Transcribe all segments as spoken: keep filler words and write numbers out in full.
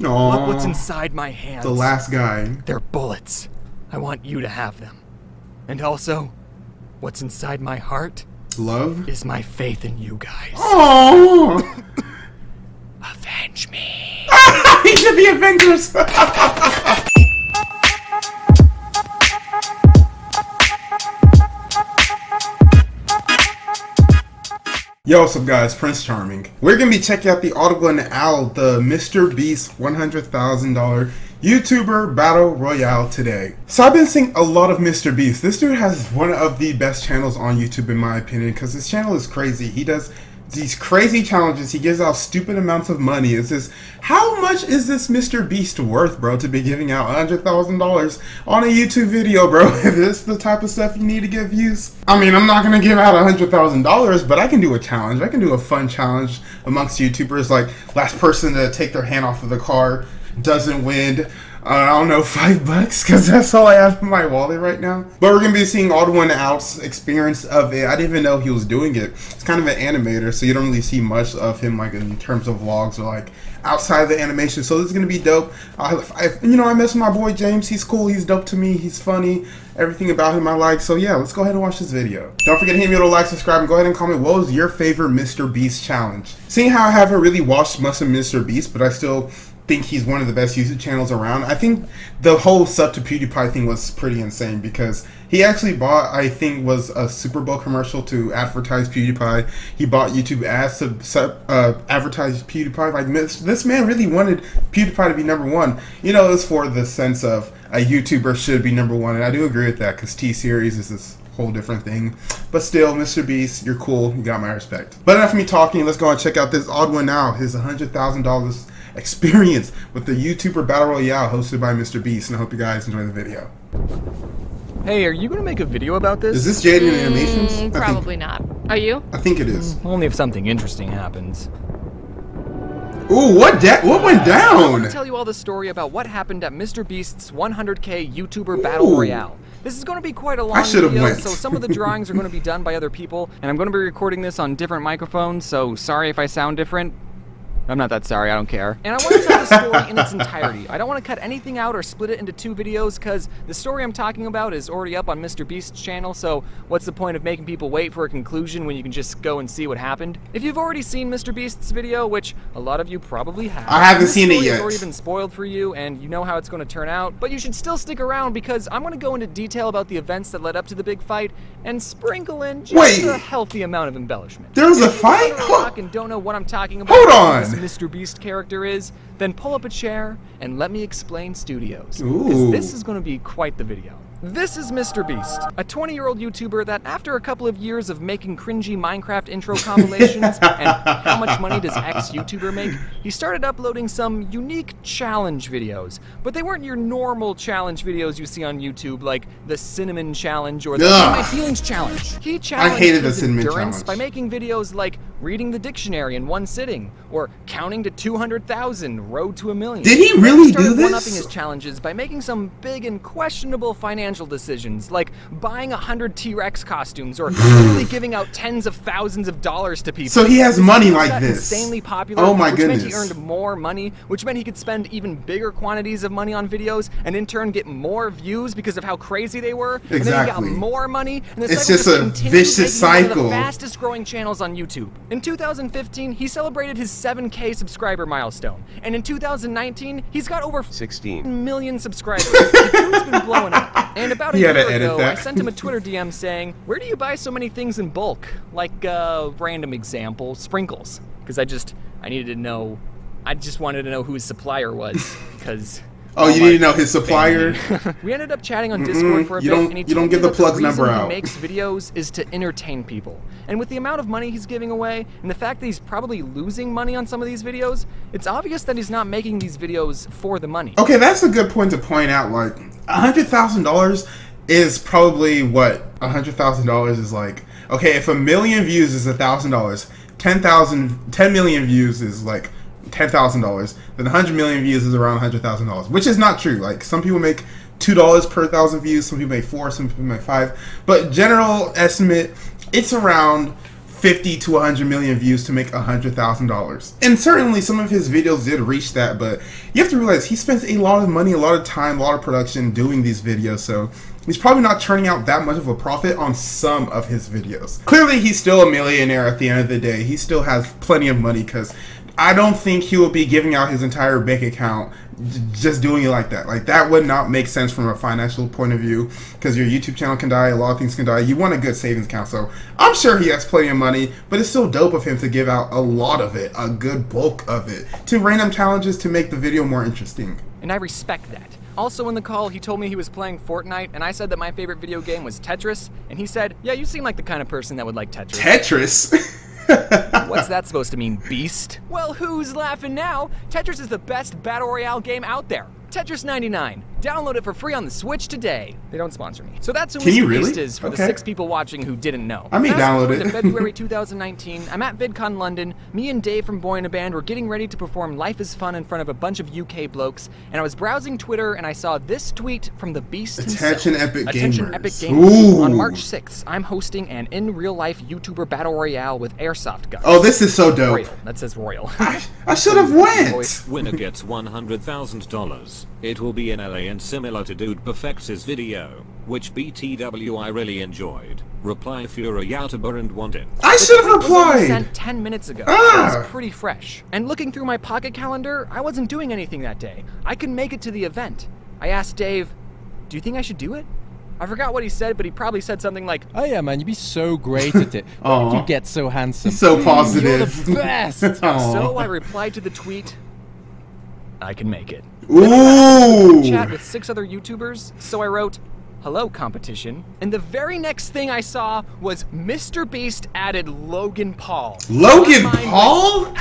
Aww. Look what's inside my hands. The last guy. They're bullets. I want you to have them. And also, what's inside my heart? Love? Is my faith in you guys. Oh! Avenge me. He should be Avengers! Yo, what's up guys, Prince Charming. We're gonna be checking out the TheOdd one sOut, the MrBeast one hundred thousand dollar YouTuber Battle Royale today. So I've been seeing a lot of MrBeast. This dude has one of the best channels on YouTube in my opinion, because his channel is crazy. He does these crazy challenges, he gives out stupid amounts of money. It's just, how much is this MrBeast worth, bro, to be giving out one hundred thousand dollars on a YouTube video, bro? If this is the type of stuff you need to get views. I mean, I'm not gonna give out one hundred thousand dollars, but I can do a challenge. I can do a fun challenge amongst YouTubers, like last person to take their hand off of the car doesn't win. Uh, I don't know, five bucks, because that's all I have in my wallet right now. But we're going to be seeing TheOdd one sOut's experience of it. I didn't even know he was doing it. It's kind of an animator, so you don't really see much of him like in terms of vlogs or like outside of the animation. So this is going to be dope. I, I, you know, I miss my boy James. He's cool. He's dope to me. He's funny. Everything about him I like. So yeah, let's go ahead and watch this video. Don't forget to hit me with a like, subscribe, and go ahead and comment what was your favorite MrBeast challenge. Seeing how I haven't really watched much of MrBeast, but I still think he's one of the best YouTube channels around. I think the whole sub to PewDiePie thing was pretty insane because he actually bought, I think, was a Super Bowl commercial to advertise PewDiePie. He bought YouTube ads to sub, uh, advertise PewDiePie. Like, this man really wanted PewDiePie to be number one. You know, it's for the sense of a YouTuber should be number one, and I do agree with that because T-Series is this whole different thing. But still, MrBeast, you're cool. You got my respect. But enough of me talking. Let's go and check out this TheOdd one sOut, his one hundred thousand dollar experience with the YouTuber Battle Royale hosted by MrBeast, and I hope you guys enjoy the video. Hey, are you gonna make a video about this? Is this Jaden Animations? Mm, probably not. Are you? I think it is. Mm, only if something interesting happens. Ooh, what that? What went down? So I'm gonna tell you all the story about what happened at MrBeast's one hundred K YouTuber Ooh. Battle Royale. This is going to be quite a long I video, went. So some of the drawings are going to be done by other people, and I'm going to be recording this on different microphones, so sorry if I sound different. I'm not that sorry, I don't care. And I want to tell the story in its entirety. I don't want to cut anything out or split it into two videos because the story I'm talking about is already up on MrBeast's channel, so what's the point of making people wait for a conclusion when you can just go and see what happened? If you've already seen MrBeast's video, which a lot of you probably have, I haven't seen it yet. It's already been spoiled for you and you know how it's going to turn out, but you should still stick around because I'm going to go into detail about the events that led up to the big fight and sprinkle in just wait. a healthy amount of embellishment. There's if a fight? Huh. And don't know what I'm talking about. Hold on! MrBeast character is, then pull up a chair and let me explain Studios, because this is going to be quite the video. This is MrBeast, a twenty year old YouTuber that after a couple of years of making cringy Minecraft intro compilations and how much money does X YouTuber make, he started uploading some unique challenge videos, but they weren't your normal challenge videos you see on YouTube, like the cinnamon challenge or the Ugh. My feelings challenge. He challenged I hated his the cinnamon endurance challenge. By making videos like reading the dictionary in one sitting or counting to two hundred thousand, road to a million. Did he really he do this? One-upping his challenges by making some big and questionable financial decisions like buying a hundred T-Rex costumes or really giving out tens of thousands of dollars to people. So he has his money like this. Insanely popular, oh my which goodness. Meant he earned more money, which meant he could spend even bigger quantities of money on videos and in turn get more views because of how crazy they were. Exactly. And then he got more money. And the it's just a vicious cycle. One of the fastest growing channels on YouTube. In two thousand fifteen, he celebrated his seven K subscriber milestone, and in two thousand nineteen, he's got over sixteen million subscribers. The dude's been blowing up. And about a year ago, I sent him a Twitter D M saying, where do you buy so many things in bulk? Like, uh, random example, sprinkles. Because I just, I needed to know, I just wanted to know who his supplier was. Because... Oh, you need to know his supplier? We ended up chatting on Discord for a bit, and he told me that the reason he makes videos is to entertain people. And with the amount of money he's giving away, and the fact that he's probably losing money on some of these videos, it's obvious that he's not making these videos for the money. Okay, that's a good point to point out. Like, one hundred thousand dollars is probably what? one hundred thousand dollars is like, okay, if a million views is one thousand dollars, ten million views is like ten thousand dollars, then one hundred million views is around one hundred thousand dollars, which is not true. Like, some people make two dollars per thousand views, some people make four, some people make five, but general estimate, it's around fifty to one hundred million views to make one hundred thousand dollars. And certainly some of his videos did reach that, but you have to realize he spends a lot of money, a lot of time, a lot of production doing these videos, so he's probably not churning out that much of a profit on some of his videos. Clearly he's still a millionaire at the end of the day. He still has plenty of money, because I don't think he will be giving out his entire bank account just doing it like that. Like, that would not make sense from a financial point of view, because your YouTube channel can die, a lot of things can die. You want a good savings account, so I'm sure he has plenty of money, but it's still dope of him to give out a lot of it, a good bulk of it, to random challenges to make the video more interesting. And I respect that. Also in the call, he told me he was playing Fortnite, and I said that my favorite video game was Tetris, and he said, yeah, you seem like the kind of person that would like Tetris. Tetris? What's that supposed to mean, beast? Well, who's laughing now? Tetris is the best battle royale game out there. Tetris ninety-nine. Download it for free on the Switch today. They don't sponsor me. So that's who Mister Really? Beast is for okay. the six people watching who didn't know. I mean, download it. In February two thousand nineteen, I'm at VidCon London. Me and Dave from Boy in a Band were getting ready to perform Life is Fun in front of a bunch of U K blokes, and I was browsing Twitter and I saw this tweet from the Beast Attention himself. Epic Attention Gamers. Epic Gamers. Ooh. On March sixth, I'm hosting an in-real-life YouTuber battle royale with airsoft guns. Oh, this is so dope. Royal. That says royal. I, I should have went. Winner gets one hundred thousand dollars. It will be in L A and similar to Dude Perfects his video, which B T W I really enjoyed. Reply Fury Youtuber and wanted. I should have replied! Sent ten minutes ago. Ah. It was pretty fresh. And looking through my pocket calendar, I wasn't doing anything that day. I couldn't make it to the event. I asked Dave, do you think I should do it? I forgot what he said, but he probably said something like, oh yeah, man, you'd be so great at it. Why did you get so handsome? So positive. You're the best. So I replied to the tweet, I can make it. Ooh! Chat with six other YouTubers, so I wrote, hello competition, and the very next thing I saw was MrBeast added Logan Paul. Logan Paul? Went,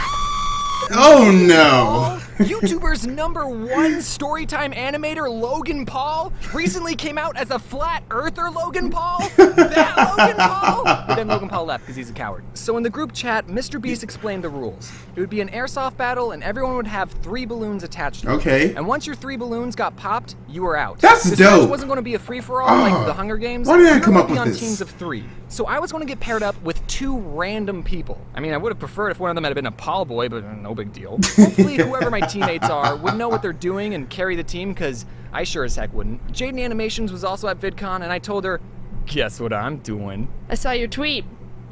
oh no. Paul, YouTuber's number one storytime animator Logan Paul recently came out as a flat earther Logan Paul? That Logan Paul? But then Logan Paul left because he's a coward. So in the group chat, MrBeast explained the rules. It would be an airsoft battle and everyone would have three balloons attached to them. Okay. And once your three balloons got popped, you were out. That's this dope. This wasn't going to be a free-for-all uh, like the Hunger Games. Why did I come up with this? We were going to be on teams of three. So I was going to get paired up with two random people. I mean, I would have preferred if one of them had been a Paul boy, but no big deal. Hopefully whoever my teammates are would know what they're doing and carry the team, because I sure as heck wouldn't. Jaden Animations was also at VidCon, and I told her, guess what I'm doing? I saw your tweet.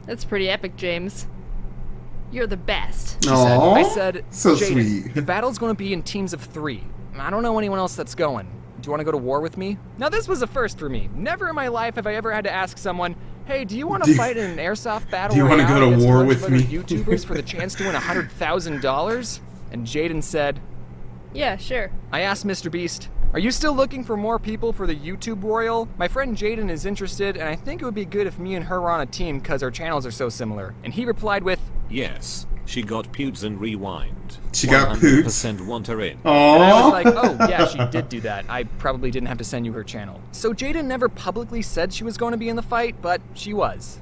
That's pretty epic, James. You're the best. She said, I said, so sweet. The battle's going to be in teams of three. I don't know anyone else that's going. Do you want to go to war with me? Now, this was a first for me. Never in my life have I ever had to ask someone, hey, do you want to fight in an airsoft battle? Do you want to go to war with me? YouTubers for the chance to win one hundred thousand dollars? And Jaden said, yeah, sure. I asked MrBeast, are you still looking for more people for the YouTube Royal? My friend Jaden is interested, and I think it would be good if me and her were on a team because our channels are so similar. And he replied with, yes, she got poots and rewind. She got poots. one hundred percent want her in. Aww. And I was like, oh, yeah, she did do that. I probably didn't have to send you her channel. So Jaden never publicly said she was going to be in the fight, but she was.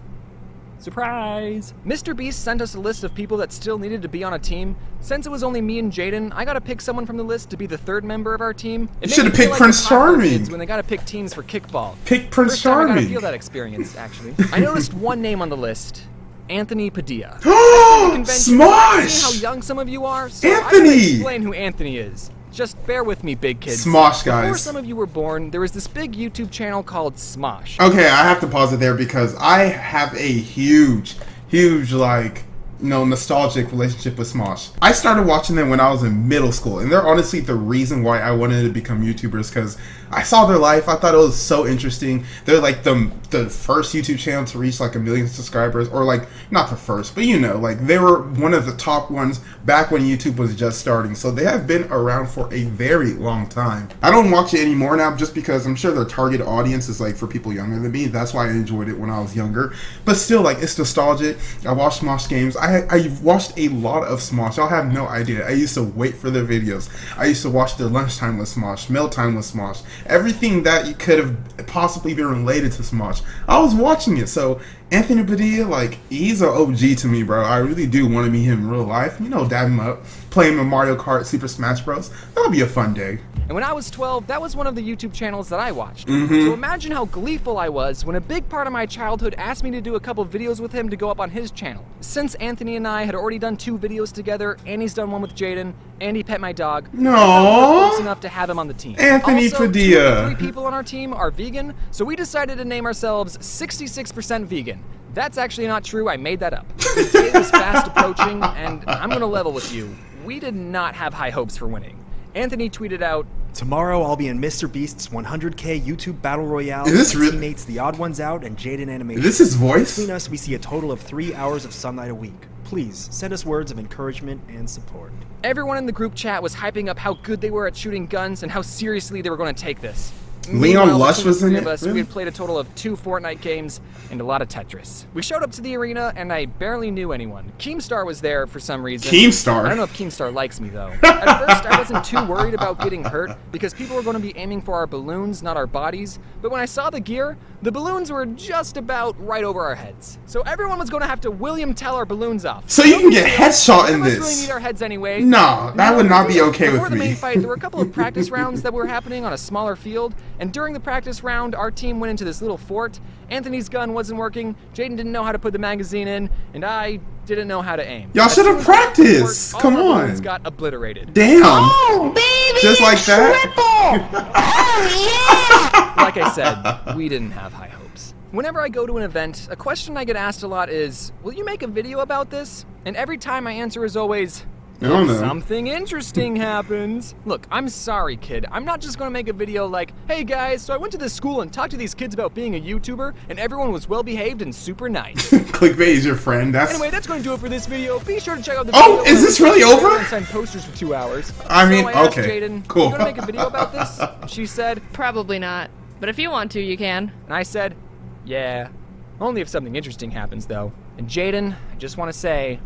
Surprise! MrBeast sent us a list of people that still needed to be on a team. Since it was only me and Jaden, I got to pick someone from the list to be the third member of our team. It you should have picked like Prince Charming. When they got to pick teams for kickball. Pick Prince First Charming. I got to feel that experience, actually. I noticed one name on the list. Anthony Padilla. Smosh! How young some of you are, so Anthony! I can explain who Anthony is. Just bear with me, big kids. Smosh, guys. Before some of you were born, there was this big YouTube channel called Smosh. Okay, I have to pause it there because I have a huge, huge, like, you know, nostalgic relationship with Smosh. I started watching them when I was in middle school, and they're honestly the reason why I wanted to become YouTubers, because I saw their life. I thought it was so interesting. They're like the, the first YouTube channel to reach like a million subscribers, or like, not the first, but you know, like they were one of the top ones back when YouTube was just starting. So they have been around for a very long time. I don't watch it anymore now just because I'm sure their target audience is like for people younger than me. That's why I enjoyed it when I was younger. But still, like, it's nostalgic. I watched Smosh games. I, I watched a lot of Smosh. Y'all have no idea. I used to wait for their videos. I used to watch their lunchtime with Smosh, mealtime with Smosh. Everything that you could have possibly been related to Smosh, I was watching it. So Anthony Padilla, like, he's an O G to me, bro. I really do want to meet him in real life. You know, dab him up, play him in Mario Kart, Super Smash Bros. That'll be a fun day. And when I was twelve, that was one of the YouTube channels that I watched. Mm-hmm. So imagine how gleeful I was when a big part of my childhood asked me to do a couple videos with him to go up on his channel. Since Anthony and I had already done two videos together, and he's done one with Jaden, and he pet my dog. No, close enough to have him on the team. Anthony Padilla. Also, two or three people on our team are vegan, so we decided to name ourselves sixty-six percent Vegan. That's actually not true, I made that up. The day was fast approaching, and I'm gonna level with you. We did not have high hopes for winning. Anthony tweeted out, "Tomorrow I'll be in MrBeast's one hundred K YouTube Battle Royale with teammates The Odd ones Out and Jaden Animations. Is this his voice? Between us, we see a total of three hours of sunlight a week. Please, send us words of encouragement and support." Everyone in the group chat was hyping up how good they were at shooting guns and how seriously they were going to take this. Leon Lush was in it? Us, really? We had played a total of two Fortnite games and a lot of Tetris. We showed up to the arena, and I barely knew anyone. Keemstar was there for some reason. Keemstar? I don't know if Keemstar likes me, though. At first, I wasn't too worried about getting hurt, because people were going to be aiming for our balloons, not our bodies. But when I saw the gear, the balloons were just about right over our heads. So everyone was going to have to William Tell our balloons off. So you can get headshot in this. We really need our heads anyway. No, that would not be okay with me. Before the main fight, there were a couple of practice rounds that were happening on a smaller field. And during the practice round, our team went into this little fort. Anthony's gun wasn't working, Jaden didn't know how to put the magazine in, and I didn't know how to aim. Y'all should have practiced! Come on! Got obliterated. Damn! Oh, baby! Just like that? Oh, yeah! Like I said, we didn't have high hopes. Whenever I go to an event, a question I get asked a lot is, will you make a video about this? And every time my answer is always, if something interesting happens. Look, I'm sorry, kid. I'm not just gonna make a video like, hey guys, so I went to this school and talked to these kids about being a YouTuber, and everyone was well behaved and super nice. Clickbait is your friend. That's... Anyway, that's gonna do it for this video. Be sure to check out the oh, video. Oh, is this really over? Sign posters for two hours. I mean, so I okay, asked Jaden, cool. Are you gonna make a video about this? She said, probably not. But if you want to, you can. And I said, yeah. Only if something interesting happens, though. And Jaden, I just want to say,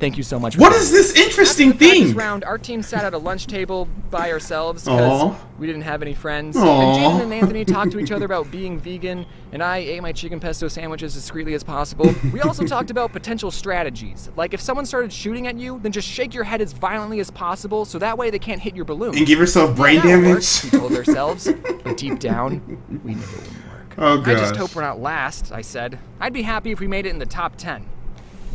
thank you so much. What is this interesting thing? Round, our team sat at a lunch table by ourselves because we didn't have any friends. Aww. And Jaden and Anthony talked to each other about being vegan, and I ate my chicken pesto sandwich as discreetly as possible. We also talked about potential strategies, like if someone started shooting at you, then just shake your head as violently as possible, so that way they can't hit your balloon. And give yourself brain yeah, damage. Works, we told ourselves, but deep down, we knew it wouldn't work. Oh, gosh. I just hope we're not last. I said, I'd be happy if we made it in the top ten.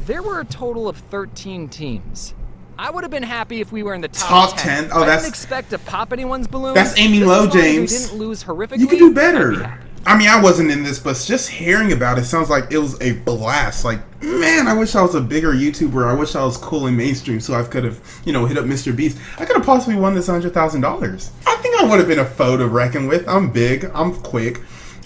There were a total of thirteen teams. I would have been happy if we were in the top, top ten. ten. Oh, I that's, didn't expect to pop anyone's balloon. That's aiming low, James. We didn't lose horrifically. You could do better. I mean, I wasn't in this, but just hearing about it sounds like it was a blast. Like, man, I wish I was a bigger YouTuber. I wish I was cool and mainstream so I could have, you know, hit up MrBeast. I could have possibly won this one hundred thousand dollars. I think I would have been a foe to reckon with. I'm big. I'm quick.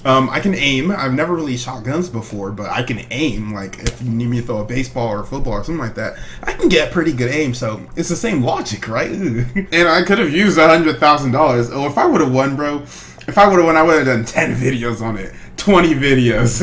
Um, I can aim. I've never really shot guns before, but I can aim. Like, if you need me to throw a baseball or a football or something like that, I can get pretty good aim, so it's the same logic, right? And I could have used one hundred thousand dollars. Oh, if I would have won, bro, if I would have won, I would have done ten videos on it. twenty videos.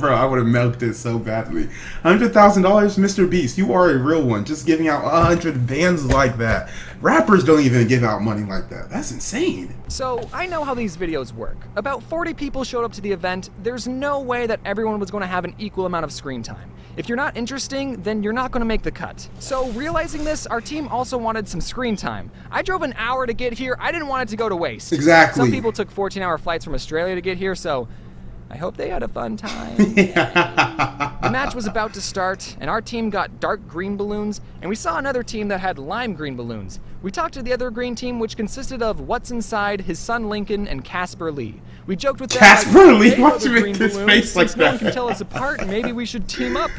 Bro, I would have milked it so badly. one hundred thousand dollars, MrBeast, you are a real one. Just giving out one hundred bands like that. Rappers don't even give out money like that. That's insane. So, I know how these videos work. About forty people showed up to the event. There's no way that everyone was going to have an equal amount of screen time. If you're not interesting, then you're not going to make the cut. So, realizing this, our team also wanted some screen time. I drove an hour to get here. I didn't want it to go to waste. Exactly. Some people took fourteen hour flights from Australia to get here, so I hope they had a fun time. Yeah. The match was about to start, and our team got dark green balloons, and we saw another team that had lime green balloons. We talked to the other green team, which consisted of What's Inside, his son Lincoln, and Casper Lee. We joked with them. Casper Lee? Why do you make his face like that? Since no one can tell us apart, maybe we should team up.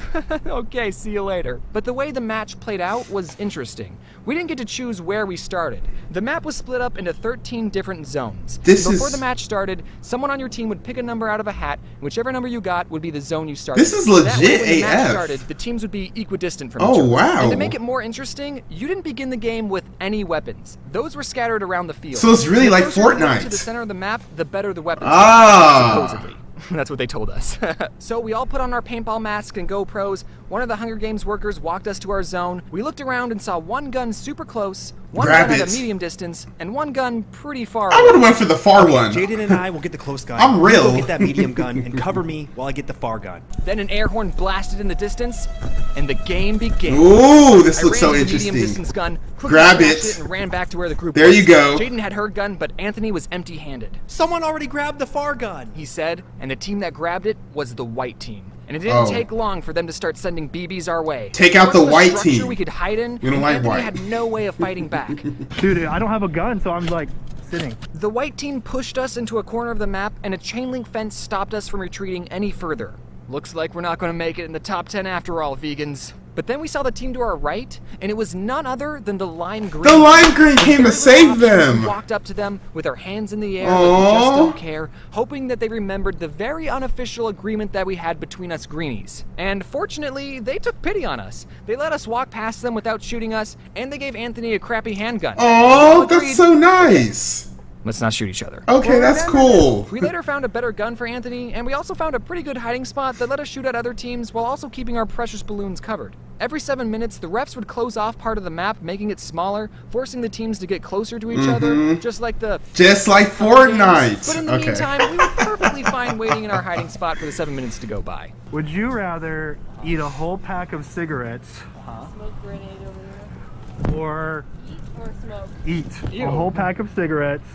Okay, see you later. But the way the match played out was interesting. We didn't get to choose where we started. The map was split up into thirteen different zones. This Before is... the match started, someone on your team would pick a number out of a hat. Hat, whichever number you got would be the zone you started. This is legit A F. The match started, the teams would be equidistant from oh, each other. Oh wow! And to make it more interesting, you didn't begin the game with any weapons. Those were scattered around the field. So it's really like Fortnite. To the center of the map, the better the weapons. Ah. Supposedly. That's what they told us. So we all put on our paintball masks and GoPros. One of the Hunger Games workers walked us to our zone. We looked around and saw one gun super close, One Grab gun it. At a medium distance, and one gun pretty far away. I would have went for the far okay, one. Jaden and I will get the close gun. I'm real. We'll get that medium gun and cover me while I get the far gun. Then an air horn blasted in the distance, and the game began. Ooh, this I looks so interesting. Medium distance gun, grab it. it. And ran back to where the group there was. You go. Jaden had her gun, but Anthony was empty-handed. Someone already grabbed the far gun, he said, and the team that grabbed it was the white team. And it didn't oh. take long for them to start sending B Bs our way. Take out the, the white team. We could hide in. We don't like Anthony white. Had no way of fighting back. Dude, I don't have a gun, so I'm like sitting. The white team pushed us into a corner of the map, and a chain link fence stopped us from retreating any further. Looks like we're not going to make it in the top ten after all, vegans. But then we saw the team to our right, and it was none other than the lime green. The lime green came to save them. Walked up to them with our hands in the air, but we just don't care, hoping that they remembered the very unofficial agreement that we had between us greenies. And fortunately, they took pity on us. They let us walk past them without shooting us, and they gave Anthony a crappy handgun. Oh, that's so nice. Let's not shoot each other. Okay, well, that's cool. We later found a better gun for Anthony, and we also found a pretty good hiding spot that let us shoot at other teams while also keeping our precious balloons covered. Every seven minutes, the refs would close off part of the map, making it smaller, forcing the teams to get closer to each mm-hmm. other, just like the... Just like Fortnite! Games. But in the okay. meantime, we were perfectly fine waiting in our hiding spot for the seven minutes to go by. Would you rather eat a whole pack of cigarettes... Uh-huh. Smoke grenade over there. Or... Eat or smoke. Eat Ew. A whole pack of cigarettes...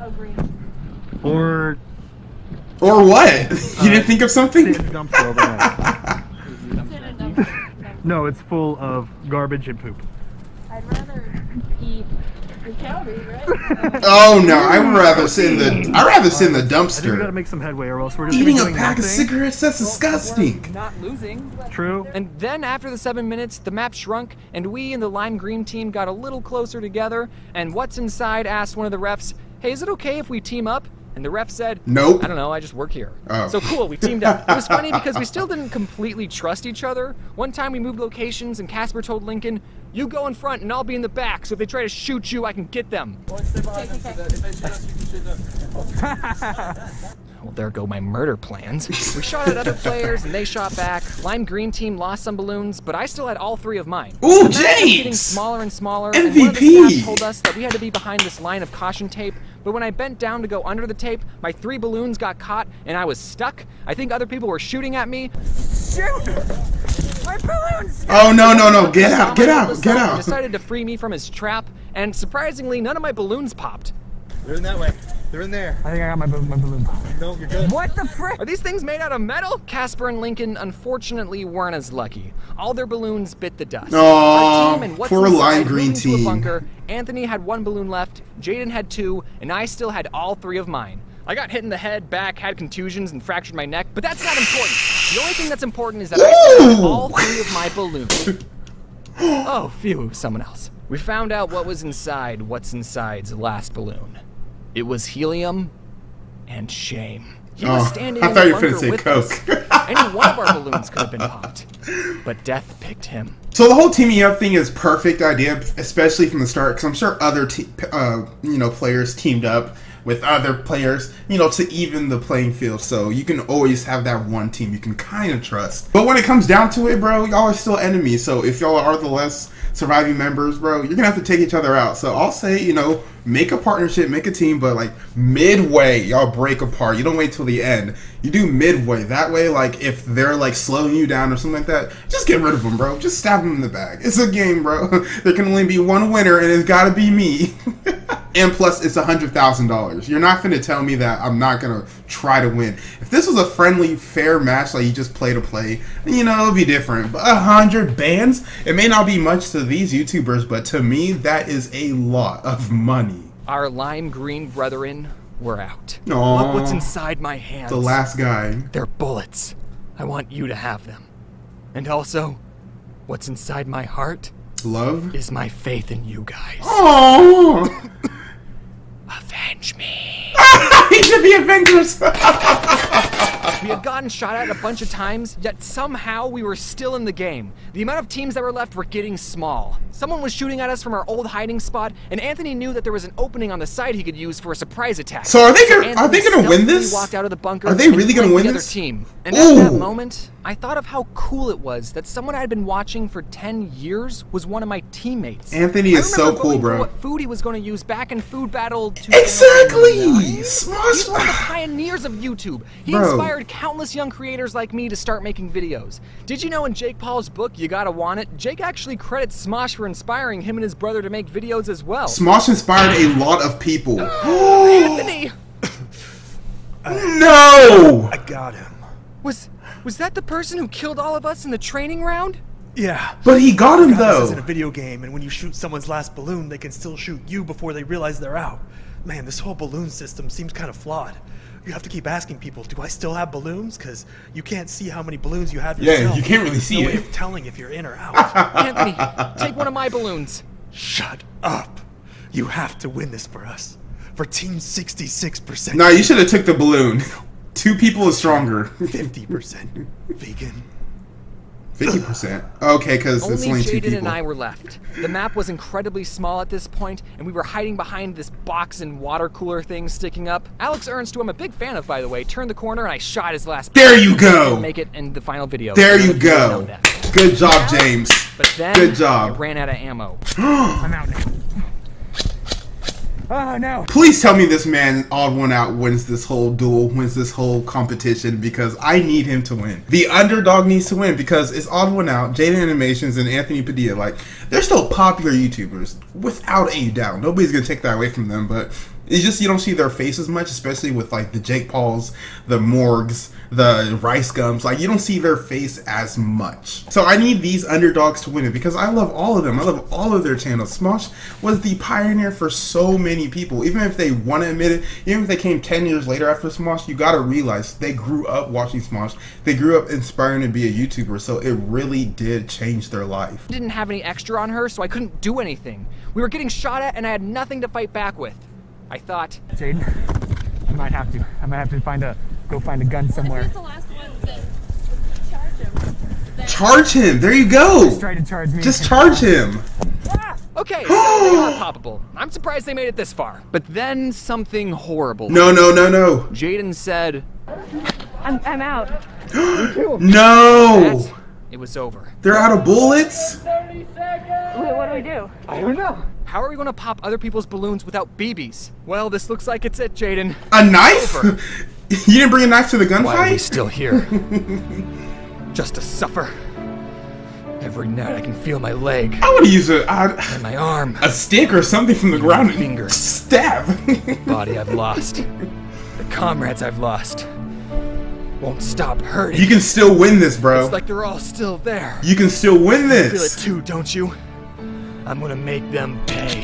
Oh, green. Or... Or what? You uh, didn't think of something? No, it's full of garbage and poop. I'd rather eat the calories, right? Oh no, I'd rather sit in the I'd rather sit in the dumpster. We gotta make some headway, or else we're just eating a pack of cigarettes. That's disgusting. Not losing. True. And then after the seven minutes, the map shrunk, and we and the lime green team got a little closer together. And What's Inside asked one of the refs, "Hey, is it okay if we team up?" And the ref said, "Nope. I don't know, I just work here." Oh. So cool, we teamed up. It was funny because we still didn't completely trust each other. One time we moved locations and Casper told Lincoln, "You go in front and I'll be in the back, so if they try to shoot you, I can get them." Well, there go my murder plans. We shot at other players and they shot back. Lime green team lost some balloons, but I still had all three of mine. Ooh, James! Getting smaller and smaller. M V P! And one of the staff told us that we had to be behind this line of caution tape, but when I bent down to go under the tape, my three balloons got caught and I was stuck. I think other people were shooting at me. Shoot! My balloons! Oh, no, no, no, get out, get out, get out. He decided to free me from his trap, and surprisingly, none of my balloons popped. They're in that way. They're in there. I think I got my, my balloon pop. No, you're good. What the frick? Are these things made out of metal? Casper and Lincoln unfortunately weren't as lucky. All their balloons bit the dust. Oh, poor lime green team. A bunker. Anthony had one balloon left, Jaden had two, and I still had all three of mine. I got hit in the head, back, had contusions, and fractured my neck, but that's not important. The only thing that's important is that Ooh. I still had all three of my balloons. Oh, phew, someone else. We found out what was inside What's Inside's last balloon. It was helium and shame. He was standing oh, in the bunker with us. Any one of our balloons could have been popped, but death picked him. So the whole teaming up thing is perfect idea, especially from the start, because I'm sure other te uh, you know players teamed up with other players, you know, to even the playing field. So you can always have that one team you can kind of trust. But when it comes down to it, bro, y'all are still enemies. So if y'all are the less surviving members, bro, you're gonna have to take each other out. So I'll say, you know, make a partnership, make a team, but like midway, y'all break apart. You don't wait till the end. You do midway. That way, like if they're like slowing you down or something like that, just get rid of them, bro. Just stab them in the back. It's a game, bro. There can only be one winner, and it's gotta be me. And plus, it's a hundred thousand dollars. You're not gonna tell me that I'm not gonna try to win. If this was a friendly, fair match, like you just play to play, you know, it'd be different. But a hundred bands, it may not be much to these YouTubers, but to me, that is a lot of money. Our lime green brethren were out. Aww, look what's inside my hands. The last guy. They're bullets. I want you to have them. And also, what's inside my heart? Love is my faith in you guys. Oh. Avenge me. He should be Avengers. We had gotten shot at a bunch of times, yet somehow we were still in the game. The amount of teams that were left were getting small. Someone was shooting at us from our old hiding spot, and Anthony knew that there was an opening on the side he could use for a surprise attack. So are they gonna, so are they gonna win this? Walked out of the bunker. Are they really gonna win the this? Other team. And Ooh. At that moment, I thought of how cool it was that someone I had been watching for ten years was one of my teammates. Anthony is so cool, bro. What food he was going to use back in Food Battle two thousand nine. Exactly! Smosh. He's one of the pioneers of YouTube. He bro. inspired countless young creators like me to start making videos. Did you know in Jake Paul's book, You Gotta Want It, Jake actually credits Smosh for inspiring him and his brother to make videos as well. Smosh inspired a lot of people. Anthony! No! I got him. Was was that the person who killed all of us in the training round? Yeah. But he got him, though. This isn't a video game, and when you shoot someone's last balloon, they can still shoot you before they realize they're out. Man, this whole balloon system seems kind of flawed. You have to keep asking people, do I still have balloons? Because you can't see how many balloons you have yourself. Yeah, you can't really see it. There's no way of telling if you're in or out. Anthony, take one of my balloons. Shut up. You have to win this for us. For team sixty-six percent. Nah, you should have took the balloon. Two people is stronger. fifty percent vegan. fifty percent. Okay, because it's only two people. Only Jaden and I were left. The map was incredibly small at this point, and we were hiding behind this box and water cooler thing sticking up. Alex Ernst, who I'm a big fan of, by the way, turned the corner and I shot his last. There you go. Make it in the final video. There you go. Good job, James. But then Good job. I ran out of ammo. I'm out now. Oh, no. Please tell me this man Odd one Out wins this whole duel, wins this whole competition, because I need him to win. The underdog needs to win because it's Odd one Out, Jaden Animations, and Anthony Padilla. Like, they're still popular YouTubers, without a doubt. Nobody's gonna take that away from them, but it's just you don't see their faces much, especially with like the Jake Pauls, the Morgs, the Rice Gums. Like, you don't see their face as much. So I need these underdogs to win it because I love all of them. I love all of their channels. Smosh was the pioneer for so many people. Even if they want to admit it, even if they came ten years later after Smosh, you got to realize they grew up watching Smosh. They grew up inspiring to be a YouTuber. So it really did change their life. I didn't have any extra on her, so I couldn't do anything. We were getting shot at and I had nothing to fight back with. I thought, Jaden, I might have to. I might have to find a go find a gun somewhere. What if he's the last one that charge him? Then charge him. There you go. Just try to charge me. Just charge him. Ah, okay, so they are poppable. I'm surprised they made it this far. But then something horrible. No, no, no, no. Jaden said, I'm, I'm out. No. That, it was over. They're out of bullets. thirty seconds. Wait, what do we do? I don't know. How are we going to pop other people's balloons without B Bs? Well, this looks like it's it, Jaden. A knife? You didn't bring a knife to the gunfight? Why are we still here? Just to suffer. Every night I can feel my leg. I want to use a uh, and my arm, a stick or something from the ground and finger. Stab. The body I've lost, the comrades I've lost, won't stop hurting. You can still win this, bro. It's like they're all still there. You can still win this. You feel it too, don't you? I'm gonna make them pay.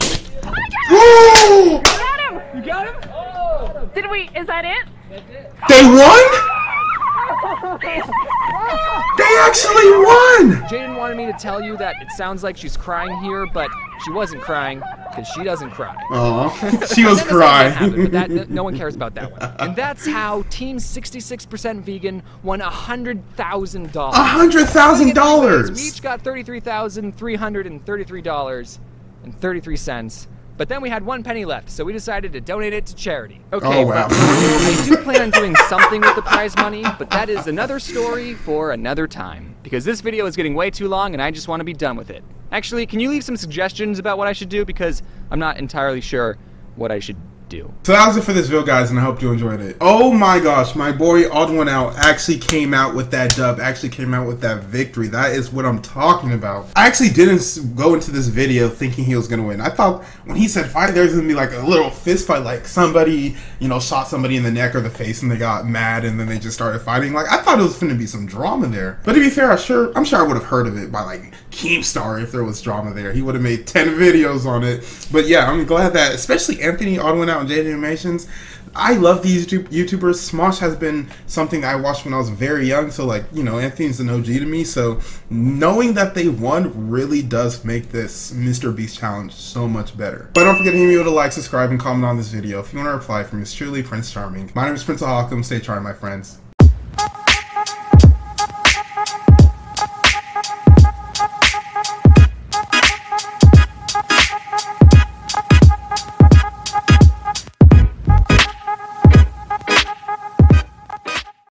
Oh my God! You got him! You got him? Oh. Did we, is that it? That's it. They won? They actually won! Jaden wanted me to tell you that it sounds like she's crying here, but she wasn't crying, because she doesn't cry. Oh, she was crying. Happened, but that, that, no one cares about that one. And that's how Team sixty-six percent Vegan won one hundred thousand dollars. one hundred thousand dollars! We each got thirty-three thousand three hundred thirty-three dollars and thirty-three cents. But then we had one penny left, so we decided to donate it to charity. Okay, oh, wow. But I do plan on doing something with the prize money, but that is another story for another time. Because this video is getting way too long and I just want to be done with it. Actually, can you leave some suggestions about what I should do? Because I'm not entirely sure what I should do. Do. So that was it for this video, guys, and I hope you enjoyed it. Oh my gosh, my boy Odd one Out actually came out with that dub, actually came out with that victory. That is what I'm talking about. I actually didn't go into this video thinking he was gonna win. I thought when he said fight, there's gonna be like a little fist fight, like somebody, you know, shot somebody in the neck or the face and they got mad and then they just started fighting. Like, I thought it was gonna be some drama there. But to be fair, I sure I'm sure I would have heard of it by like Keemstar if there was drama there. He would have made ten videos on it. But yeah, I'm glad that especially Anthony Odd one Out and Jaden Animations. I love these YouTubers. Smosh has been something I watched when I was very young, so like, you know, Anthony's an O G to me, so knowing that they won really does make this MrBeast challenge so much better. But don't forget to hit me with a like, subscribe, and comment on this video. If you want to reply from yours truly, Prince Charming. My name is Prince Ahawkum. Stay charming, my friends.